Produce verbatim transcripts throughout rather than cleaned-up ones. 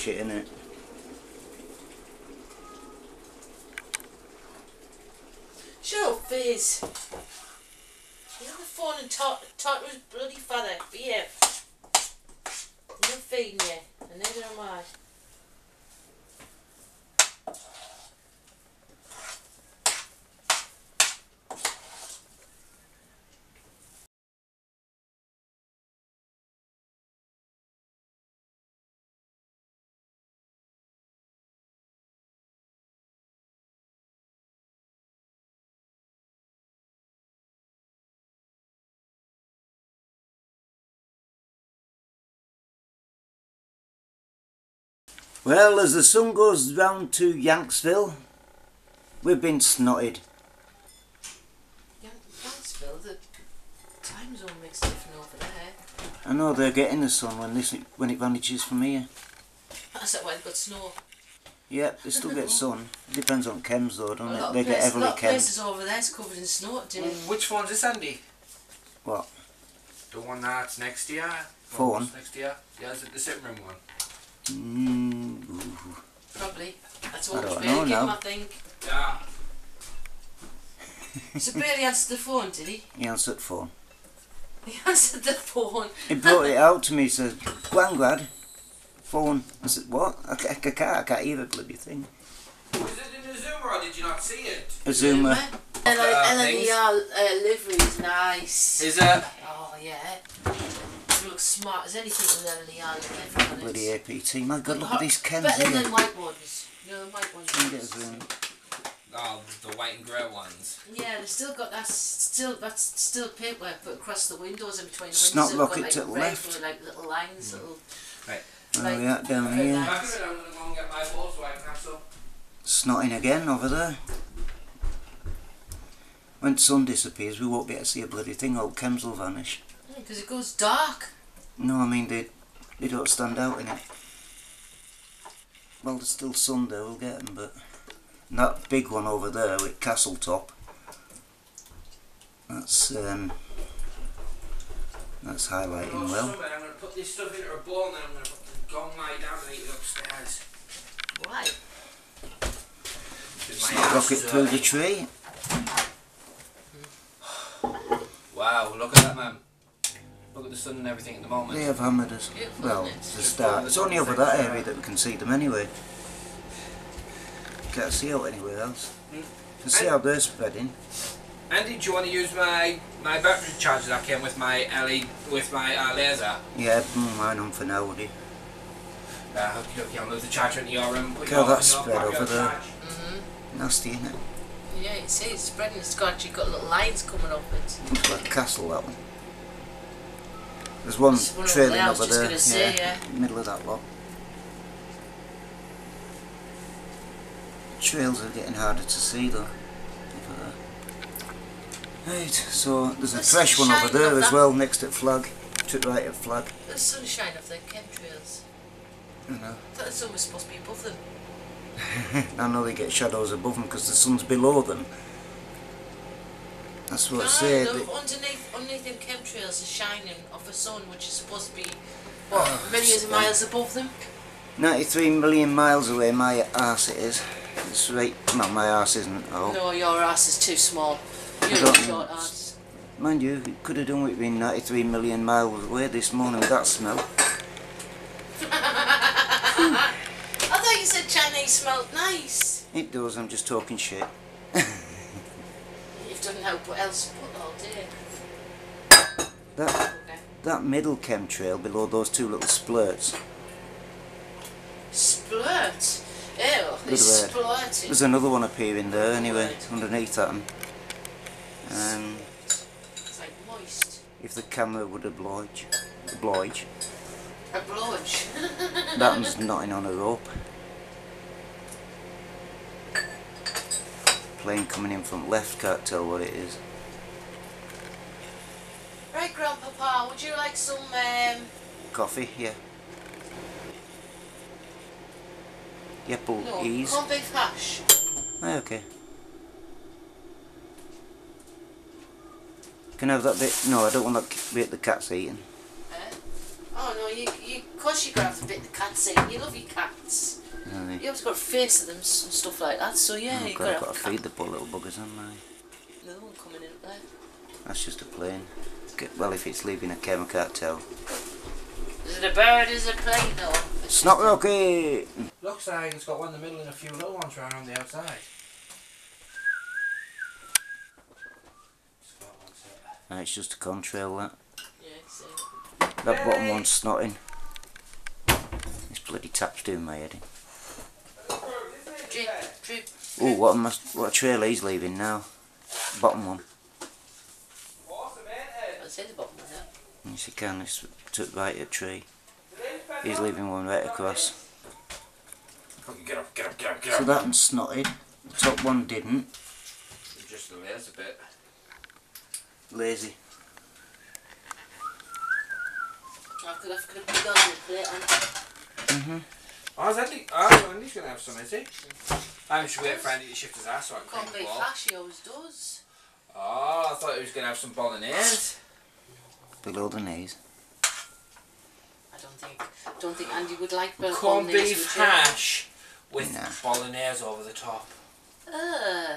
shit in it. Shut up, Fizz. You're on the phone and talk, talk to his bloody father. Behave. I'm not feeding you, and neither am I. Well, as the sun goes round to Yanksville, we've been snotted. Yanksville? The time zone makes different over there. I know, they're getting the sun when this when it vanishes from here. That's why they've got snow. Yep, they still get sun. It depends on chems though, don't it? They get heavily chems. A lot of places over there is covered in snow, do you? Well, which one's this, Andy? What? The one that's next to you. Phone? Next to you. Yeah, is it the sitting room one? Mm. Probably. That's all it's been again, I think. Yeah. So Bailey answered the phone, did he? He answered the phone. He answered the phone. He brought it out to me, said, "Go on, lad. Phone." I said, "What? I, I, I can't, I can't hear the bloody thing." Was it in a Zoomer or did you not see it? A Zoomer. And the livery is nice. Is it? Oh, yeah. Looks smart as anything with L and E R. Bloody A P T, my god, look at these chems. Better than white ones. No, the white ones. Can get zoom. Oh, the white and grey ones. Yeah, they've still got that, still, that's still paintwork, but across the windows and between the windows. Snot Rocket to the left. Like little lines, little. Right. Oh, yeah, down here. I'm gonna go and get my ball so I can have some. Snotting again over there. When sun disappears, we won't be able to see a bloody thing, old chems will vanish. Because it goes dark. No, I mean they they don't stand out in it. Well, there's still sun there, we'll get them, but that big one over there with Castletop, that's um that's highlighting oh, well. Somewhere. I'm gonna put this stuff into a bowl and then I'm gonna put the gong lie down and eat it upstairs. Why? Snot Rocket through the tree. Wow, look at that, man. Look at the sun and everything at the moment. They have hammered us. Beautiful, well, it? to start. It's only over that area that we can see them anyway. Can't see out anywhere else. You can see how they're spreading. Andy, do you want to use my my battery charger that came with my L E D, with my uh, laser? Yeah, mine on for now, would you? Uh, okay, okay, I'll move the charger into your room. Look how that's spread over there. Mm-hmm. Nasty, isn't it? Yeah, you see it's spreading, it's got, you've got little lines coming up. It looks like a castle, that one. There's one trailing over there, yeah, say, yeah. In the middle of that lot. Trails are getting harder to see though, over there. Right, so there's a the fresh one over there as well, next to Flag. Took right at Flag. There's sunshine off the chemtrails. I know. I thought the sun was supposed to be above them. I know they get shadows above them because the sun's below them. That's what I say. No, underneath, underneath them chemtrails are shining off the sun, which is supposed to be what, oh, millions of miles above them? ninety-three million miles away, my arse it is. It's right. No, my arse isn't. Oh. No, your arse is too small. You're a short arse. Mind you, it could have done with being ninety-three million miles away this morning with that smell. You said Chinese smelled nice. It does, I'm just talking shit. You've done no what else but all day. That, okay. That middle chemtrail below those two little splurts. Splurt? Ew, it's splurting. There's another one appearing there anyway, underneath that one. Um, it's like moist. If the camera would oblige. Oblige. Oblige. That one's knotting on a rope. Plane coming in from left, can't tell what it is. Right, Grandpapa, would you like some um... coffee? Yeah. Yepple no, ease. Can't be flash. Ah, okay. Can I have that bit? No, I don't want that bit the cat's eating. Eh? Oh no, you, you, cause you grab a bit the cat's in, you love your cats. Yeah, you always got to face them and stuff like that, so yeah, oh, you've got, got, got to feed the poor little buggers, haven't I? Another one coming in up there. That's just a plane. Well, if it's leaving a cam, I can't tell. Is it a bird, is it a plane, or? Snot Rocket! Looks like it's got one in the middle and a few little ones around on the outside. No, it's just a contrail, that. Yeah, it's it. That bottom one's snotting. This bloody tap's doing my head in. Oh, what, what a trail he's leaving now. Bottom one. I'd say the bottom one now. Yes, he can. It's took right at a tree. He's leaving one right across. Get up, get up, get up, get up. So that one snotted. The top one didn't. It just lays a bit. Lazy. I could have could have done with plate on. Mm-hmm. Oh, is Andy, oh, Andy's going to have some, is he? I should wait for Andy to shift his ass so I can clean the ball. Can't be flash, he always does. Oh, I thought he was going to have some bolognese. Below the knees. I don't think, don't think Andy would like bolognese. Corned beef hash with nah. bolognese over the top. Uh.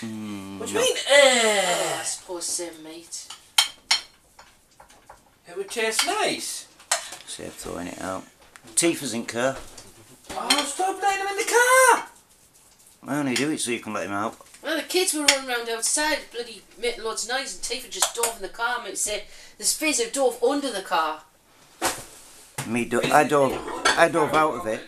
Mm, what do you mean, eh? Oh, I suppose same meat. It would taste nice. See, I'm throwing it out. Teeth isn't car. Oh, stop letting him in the car! I only do it so you can let him out. Well, the kids were running around outside, bloody making loads of noise, and Teeth had just dove in the car and it said, there's fizz of dove under the car. Me do I dove, I dove out of it.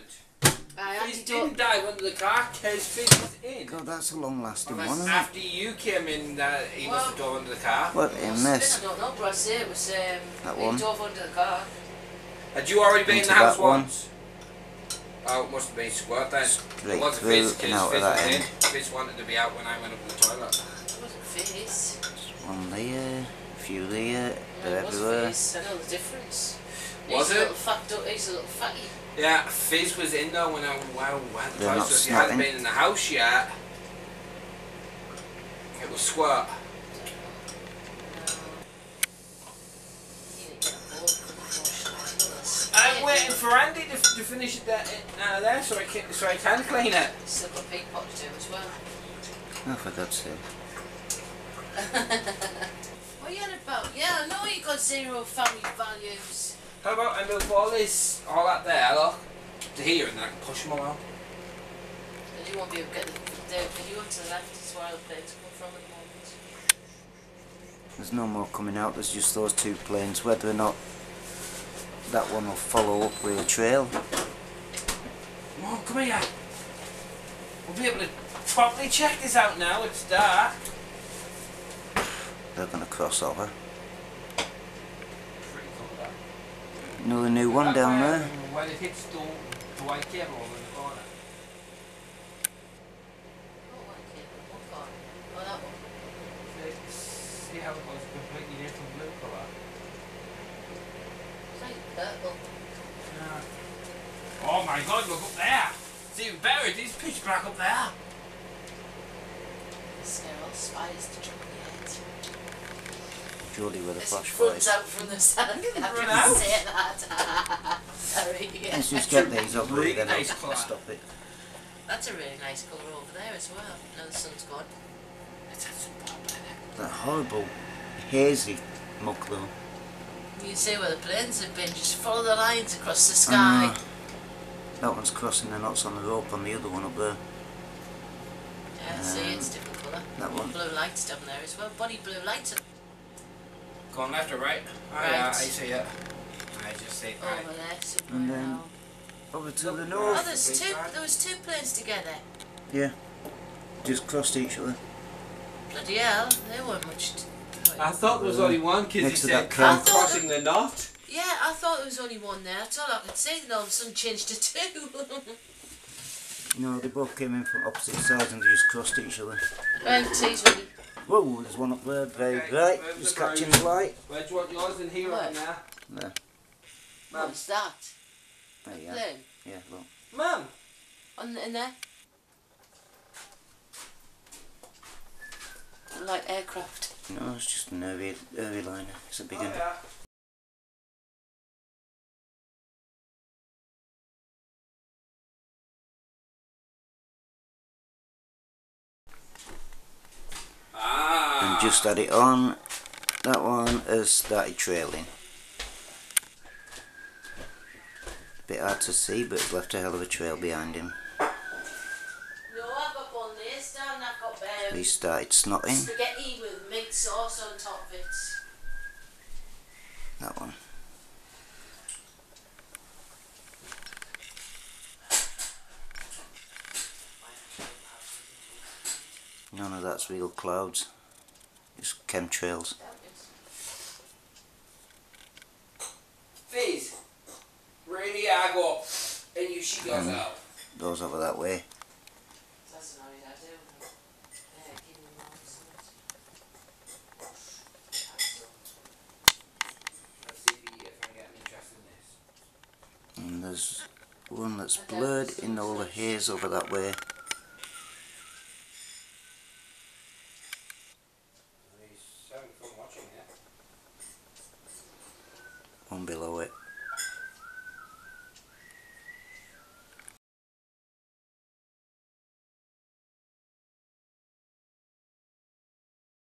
Fizz didn't dive under the car because Fizz was in. God, that's a long lasting one, isn't it? After you came in, uh, he well, must have dove under the car. What in this? I don't know, but I say it was, um, he dove under the car. Had you already been into in the house once? Oh, it must have been squirt then. Straight lots of Fizz, because Fizz was in. Fizz wanted to be out when I went up to the toilet. It wasn't Fizz. One there, a few there, no, they're everywhere. It was Fizz, I know the difference. Was he's it? A little fat, he's a little fatty. Yeah, Fizz was in there when I wow, wow, the house, so if you hadn't been in the house yet, it was squirt. I'm waiting for Andy to, to finish it there, uh, there so, I can, so I can clean it. Still got big pot to do as well. Oh, for God's sake. What are you on about? Yeah, I know you've got zero family values. How about I move all this, all that there, look, to here and then I can push them around? I do want to be able to get the, the video to the left, is where I'll play to come from at the moment. There's no more coming out, there's just those two planes, whether or not that one will follow up with a trail. Come on, come here. We'll be able to properly check this out now, it's dark. They're going to cross over. Another new one down there. Well, it hits the white cable over the corner. What white cable? What corner? Oh, that one. See how it goes completely different blue colour? It's like purple. Yeah. Oh my God, look up there! It's even better, it is pitch black up there! Scare all spiders to jump in the head. Surely with a flashlight. This runs out from the sand. I couldn't say that. Sorry. Let's just get these up really then nice I'll stop it. That's a really nice colour over there as well. Now the sun's gone. Let's have some pop in it. That horrible hazy muck though. You can see where the planes have been. Just follow the lines across the sky. Uh, that one's crossing the knots on the rope on the other one up there. Yeah, um, see it's different colour. That one. Blue lights down there as well. Body blue lights. Going left or right? Right. I, uh, I see it. I just see it. Right. Over there, somewhere and then now. Over to the north. Oh, there's two, there was two planes together. Yeah. Just crossed each other. Bloody hell, they weren't much... I thought there was only one, because he said crossing the knot. Yeah, I thought there was only one there. That's all I could see, then all of a sudden changed to two. No, they both came in from opposite sides and they just crossed each other. Round tees with whoa, there's one up there, very okay, bright, just catching the light. Where do you want yours in here right now? There. Mum. What's that? There you go. Yeah, look. Mum! On, in there? Like aircraft. No, it's just an airliner. It's a big oh, one. Yeah. just add it on. That one has started trailing. Bit hard to see, but it's left a hell of a trail behind him. He started snotting. Spaghetti with meat sauce on top of it. That one. None of that's real clouds, it's chemtrails. These, really I go, and you she goes um, out. Goes over that way. And there's one that's blurred in all the haze over that way.